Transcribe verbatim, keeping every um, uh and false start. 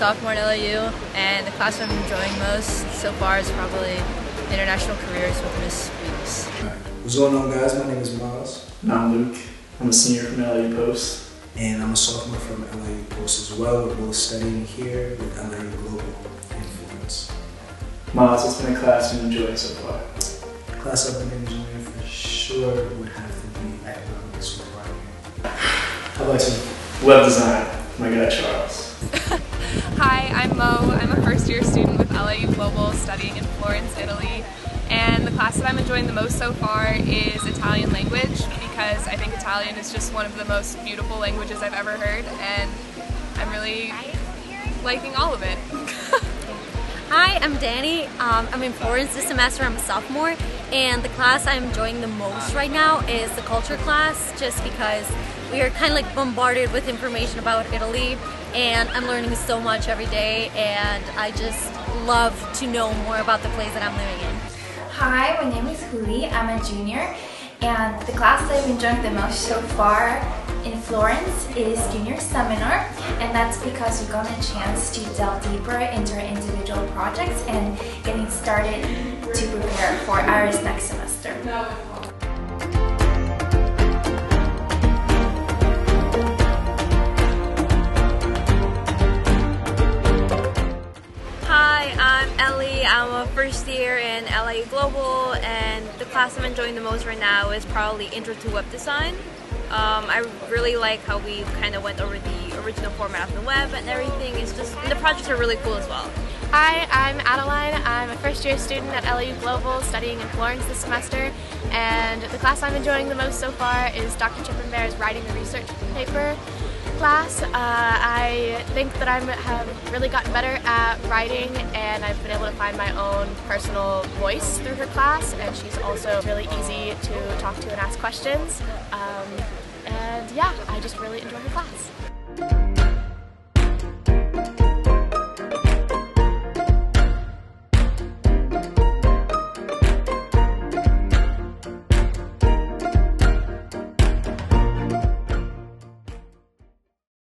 sophomore at L A U, and the class I'm enjoying most so far is probably International Careers with Miss Weeks. What's going on, guys? My name is Miles. And I'm Luke. I'm a senior from L I U Post. And I'm a sophomore from L I U Post as well. We're both studying here with L A U Global Influence. Miles, what's been a class you've enjoyed so far? The class I've been enjoying for sure would have to be economics with Ryan. How about you? Web design. Oh my God, Charles. Hi, I'm Mo. I'm a first year student with L A U Global studying in Florence, Italy. And the class that I'm enjoying the most so far is Italian language, because I think Italian is just one of the most beautiful languages I've ever heard, and I'm really liking all of it. Hi, I'm Danny. Um, I'm in Florence this semester. I'm a sophomore, and the class I'm enjoying the most right now is the culture class, just because we are kind of like bombarded with information about Italy, and I'm learning so much every day, and I just love to know more about the place that I'm living in. Hi, my name is Juli. I'm a junior, and the class I've enjoyed the most so far in Florence is Junior Seminar, and that's because we got a chance to delve deeper into our individual projects and getting started to prepare for ours next semester. Hi, I'm Ellie. I'm a first year in L A U Global, and the class I'm enjoying the most right now is probably Intro to Web Design. Um, I really like how we kind of went over the original format of the web and everything. It's just, and the projects are really cool as well. Hi, I'm Adeline. I'm a first year student at L A U Global studying in Florence this semester, and the class I'm enjoying the most so far is Doctor Chippenbear's Writing the Research Paper class. Uh, I think that I have really gotten better at writing, and I've been able to find my own personal voice through her class, and she's also really easy to talk to and ask questions. Um, And yeah, I just really enjoy her class.